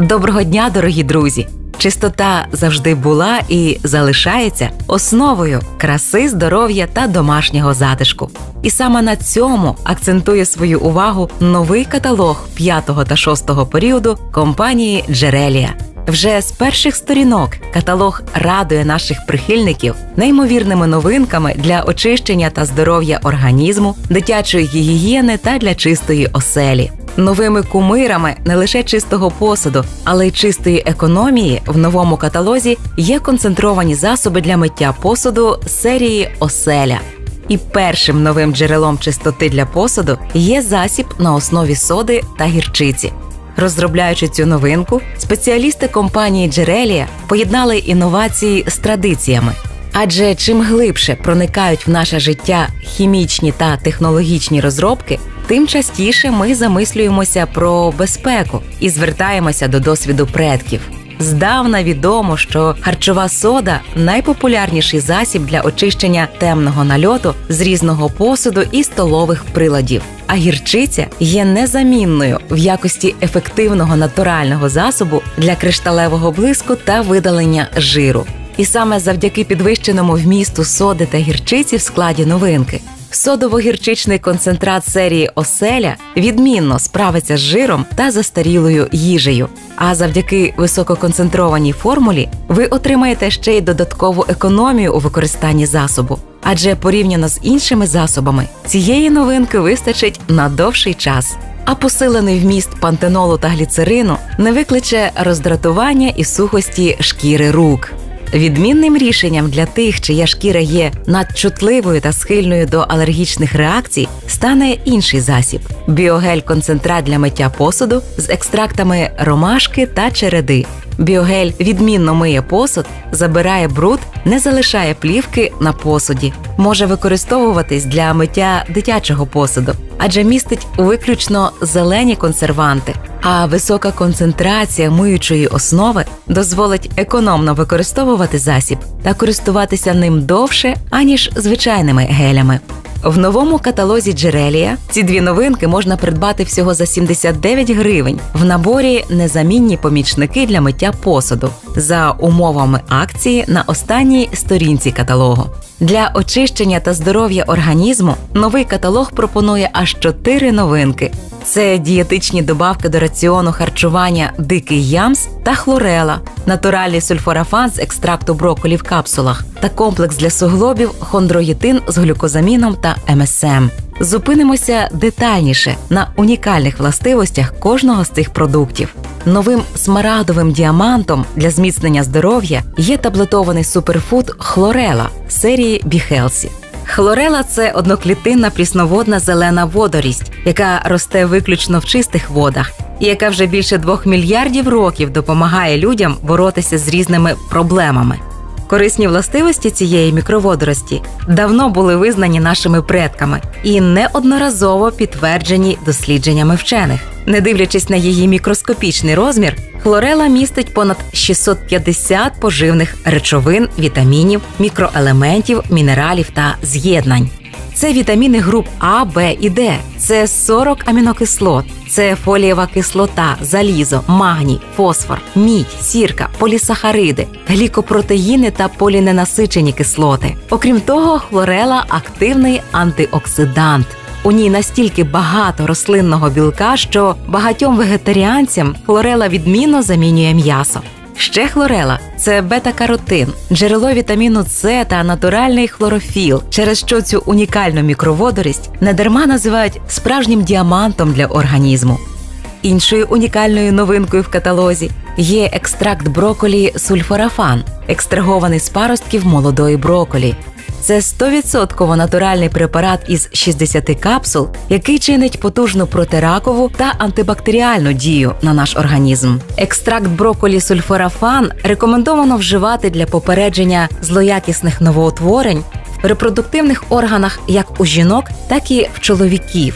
Доброго дня, дорогі друзі! Чистота завжди була і залишається основою краси, здоров'я та домашнього затишку. І саме на цьому акцентує свою увагу новий каталог 5-го та 6-го періоду компанії «Джерелія». Вже з перших сторінок каталог радує наших прихильників неймовірними новинками для очищення та здоров'я організму, дитячої гігієни та для чистої оселі. Новими кумирами не лише чистого посуду, але й чистої економії в новому каталозі є концентровані засоби для миття посуду серії «Оселя». І першим новим джерелом чистоти для посуду є засіб на основі соди та гірчиці. Розробляючи цю новинку, спеціалісти компанії «Джерелія» поєднали інновації з традиціями. Адже чим глибше проникають в наше життя хімічні та технологічні розробки, тим частіше ми замислюємося про безпеку і звертаємося до досвіду предків. Здавна відомо, що харчова сода – найпопулярніший засіб для очищення темного нальоту з різного посуду і столових приладів. А гірчиця є незамінною в якості ефективного натурального засобу для кришталевого блиску та видалення жиру. І саме завдяки підвищеному вмісту соди та гірчиці в складі новинки – содово-гірчичний концентрат серії «Оселя» відмінно справиться з жиром та застарілою їжею. А завдяки висококонцентрованій формулі ви отримаєте ще й додаткову економію у використанні засобу. Адже порівняно з іншими засобами, цієї новинки вистачить на довший час. А посилений вміст пантенолу та гліцерину не викличе роздратування і сухості шкіри рук. Відмінним рішенням для тих, чия шкіра є надчутливою та схильною до алергічних реакцій, стане інший засіб – біогель-концентрат для миття посуду з екстрактами ромашки та череди. Біогель відмінно миє посуд, забирає бруд, не залишає плівки на посуді. Може використовуватись для миття дитячого посуду, адже містить виключно зелені консерванти. А висока концентрація миючої основи дозволить економно використовувати засіб та користуватися ним довше, аніж звичайними гелями. В новому каталозі «Джерелія» ці дві новинки можна придбати всього за 79 гривень в наборі «Незамінні помічники для миття посуду» за умовами акції на останній сторінці каталогу. Для очищення та здоров'я організму новий каталог пропонує аж 4 новинки. Це дієтичні добавки до раціону харчування «Дикий ямс» та «Хлорела», натуральний сульфорафан з екстракту брокколі в капсулах та комплекс для суглобів «Хондроїтин» з глюкозаміном та МСМ. Зупинимося детальніше на унікальних властивостях кожного з цих продуктів. Новим смарагдовим діамантом для зміцнення здоров'я є таблетований суперфуд «Хлорела» серії «Бі Хелсі». Хлорела – це одноклітинна прісноводна зелена водорість, яка росте виключно в чистих водах і яка вже більше 2 мільярдів років допомагає людям боротися з різними проблемами. Корисні властивості цієї мікроводорості давно були визнані нашими предками і неодноразово підтверджені дослідженнями вчених. Не дивлячись на її мікроскопічний розмір, хлорела містить понад 650 поживних речовин, вітамінів, мікроелементів, мінералів та з'єднань. Це вітаміни груп А, Б і Д, це 40 амінокислот, це фолієва кислота, залізо, магній, фосфор, мідь, сірка, полісахариди, глікопротеїни та поліненасичені кислоти. Окрім того, хлорела – активний антиоксидант. У ній настільки багато рослинного білка, що багатьом вегетаріанцям хлорела відмінно замінює м'ясо. Ще хлорела – це бета-каротин, джерело вітаміну С та натуральний хлорофіл, через що цю унікальну мікроводорість недарма називають справжнім діамантом для організму. Іншою унікальною новинкою в каталозі є екстракт брокколі сульфорафан, екстрагований з паростків молодої брокколі. Це 100% натуральний препарат із 60 капсул, який чинить потужну протиракову та антибактеріальну дію на наш організм. Екстракт брокколі сульфорафан рекомендовано вживати для попередження злоякісних новоутворень в репродуктивних органах як у жінок, так і в чоловіків,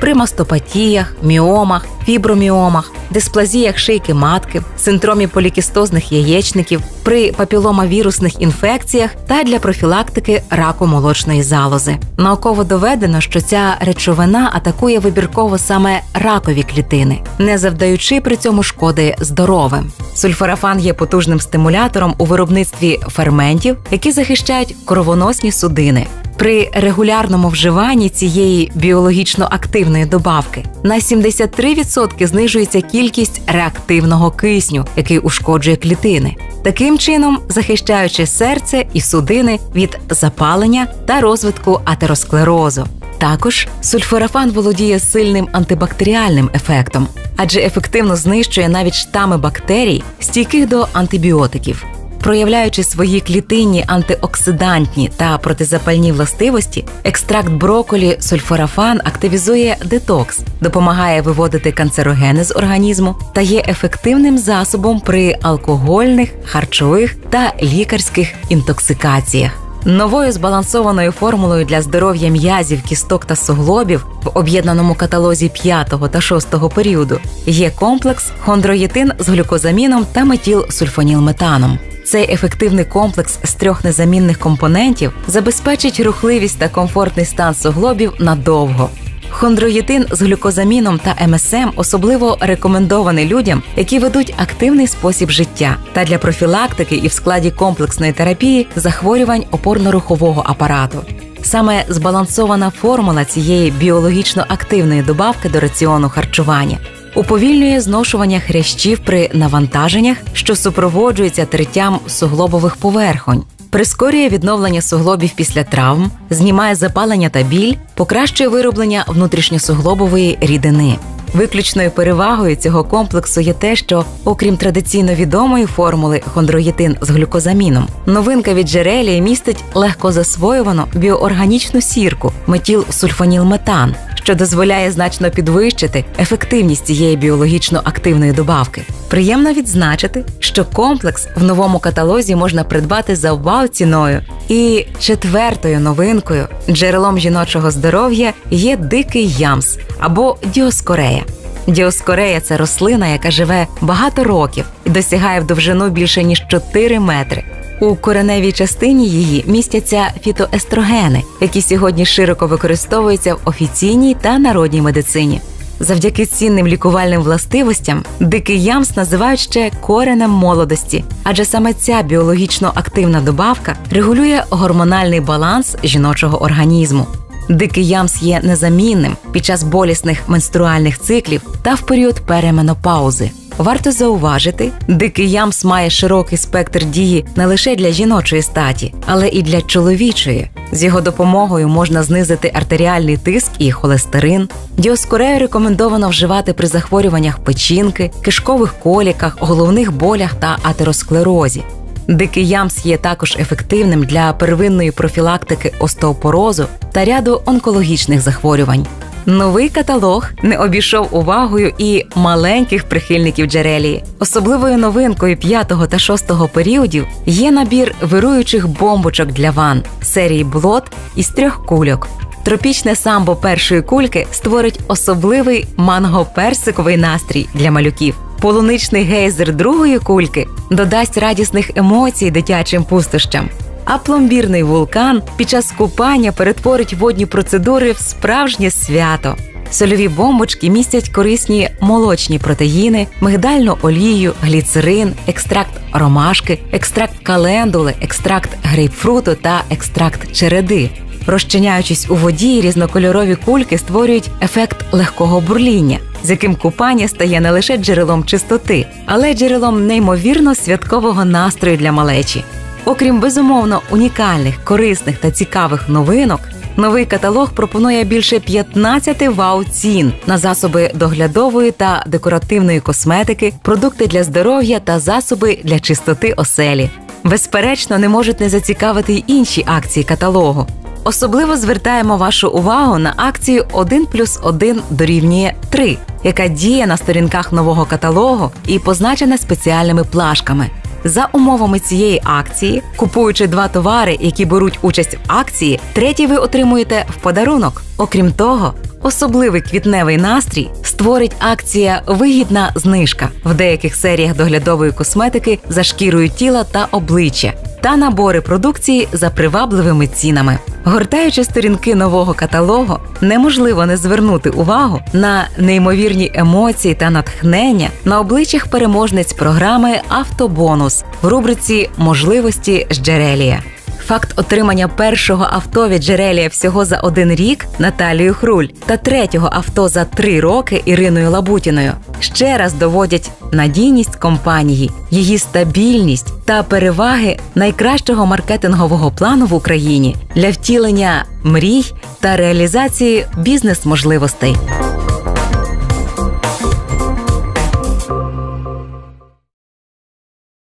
при мастопатіях, міомах, фіброміомах, дисплазіях шийки матки, синдромі полікістозних яєчників, при папіломавірусних інфекціях та для профілактики раку молочної залози. Науково доведено, що ця речовина атакує вибірково саме ракові клітини, не завдаючи при цьому шкоди здоровим. Сульфорафан є потужним стимулятором у виробництві ферментів, які захищають кровоносні судини. При регулярному вживанні цієї біологічно активної добавки на 73% знижується кількість реактивного кисню, який ушкоджує клітини, таким чином захищаючи серце і судини від запалення та розвитку атеросклерозу. Також сульфорафан володіє сильним антибактеріальним ефектом, адже ефективно знищує навіть штами бактерій, стійких до антибіотиків. Проявляючи свої клітинні антиоксидантні та протизапальні властивості, екстракт брокколі сульфорафан активізує детокс, допомагає виводити канцерогени з організму та є ефективним засобом при алкогольних, харчових та лікарських інтоксикаціях. Новою збалансованою формулою для здоров'я м'язів, кісток та суглобів в об'єднаному каталозі 5-го та 6-го періоду є комплекс хондроїтин з глюкозаміном та метілсульфонілметаном. Цей ефективний комплекс з 3 незамінних компонентів забезпечить рухливість та комфортний стан суглобів надовго. Хондроїтин з глюкозаміном та МСМ особливо рекомендований людям, які ведуть активний спосіб життя та для профілактики і в складі комплексної терапії захворювань опорно-рухового апарату. Саме збалансована формула цієї біологічно активної добавки до раціону харчування уповільнює зношування хрящів при навантаженнях, що супроводжується тертям суглобових поверхонь, прискорює відновлення суглобів після травм, знімає запалення та біль, покращує вироблення внутрішньосуглобової рідини. Виключною перевагою цього комплексу є те, що, окрім традиційно відомої формули хондроїтин з глюкозаміном, новинка від Джерелії містить легкозасвоювану біоорганічну сірку – метілсульфонілметан, що дозволяє значно підвищити ефективність цієї біологічно активної добавки. Приємно відзначити, що комплекс в новому каталозі можна придбати за вау-ціною. І 4-ю новинкою, джерелом жіночого здоров'я, є дикий ямс або діоскорея. Діоскорея – це рослина, яка живе багато років і досягає в довжину більше ніж 4 метри. У кореневій частині її містяться фітоестрогени, які сьогодні широко використовуються в офіційній та народній медицині. Завдяки цінним лікувальним властивостям дикий ямс називають ще коренем молодості, адже саме ця біологічно активна добавка регулює гормональний баланс жіночого організму. Дикий ямс є незамінним під час болісних менструальних циклів та в період переменопаузи. Варто зауважити, дикий ямс має широкий спектр дії не лише для жіночої статі, але і для чоловічої. З його допомогою можна знизити артеріальний тиск і холестерин. Діоскорею рекомендовано вживати при захворюваннях печінки, кишкових коліках, головних болях та атеросклерозі. Дикий ямс є також ефективним для первинної профілактики остеопорозу та ряду онкологічних захворювань. Новий каталог не обійшов увагою і маленьких прихильників Джерелії. Особливою новинкою 5-го та 6-го періодів є набір вируючих бомбочок для ванн серії «Блот» із 3 кульок. Тропічне самбо першої кульки створить особливий манго-персиковий настрій для малюків. Полуничний гейзер 2-ї кульки додасть радісних емоцій дитячим пустощам. А пломбірний вулкан під час купання перетворить водні процедури в справжнє свято. Сольові бомбочки містять корисні молочні протеїни, мигдальну олію, гліцерин, екстракт ромашки, екстракт календули, екстракт грейпфруту та екстракт череди. Розчиняючись у воді, різнокольорові кульки створюють ефект легкого бурління, з яким купання стає не лише джерелом чистоти, але й джерелом неймовірно святкового настрою для малечі. Окрім, безумовно, унікальних, корисних та цікавих новинок, новий каталог пропонує більше 15 вау-цін на засоби доглядової та декоративної косметики, продукти для здоров'я та засоби для чистоти оселі. Безперечно, не можуть не зацікавити й інші акції каталогу. Особливо звертаємо вашу увагу на акцію «1+1=3», яка діє на сторінках нового каталогу і позначена спеціальними плашками. За умовами цієї акції, купуючи 2 товари, які беруть участь в акції, третій ви отримуєте в подарунок. Окрім того, особливий квітневий настрій створить акція «Вигідна знижка» в деяких серіях доглядової косметики за шкірою тіла та обличчя та набори продукції за привабливими цінами. Гортаючи сторінки нового каталогу, неможливо не звернути увагу на неймовірні емоції та натхнення на обличчях переможниць програми «Автобонус» в рубриці «Можливості з Джерелія». Факт отримання першого авто від Джерелія всього за 1 рік Наталією Хруль та третього авто за 3 роки Іриною Лабутіною ще раз доводять надійність компанії, її стабільність та переваги найкращого маркетингового плану в Україні для втілення мрій та реалізації бізнес-можливостей.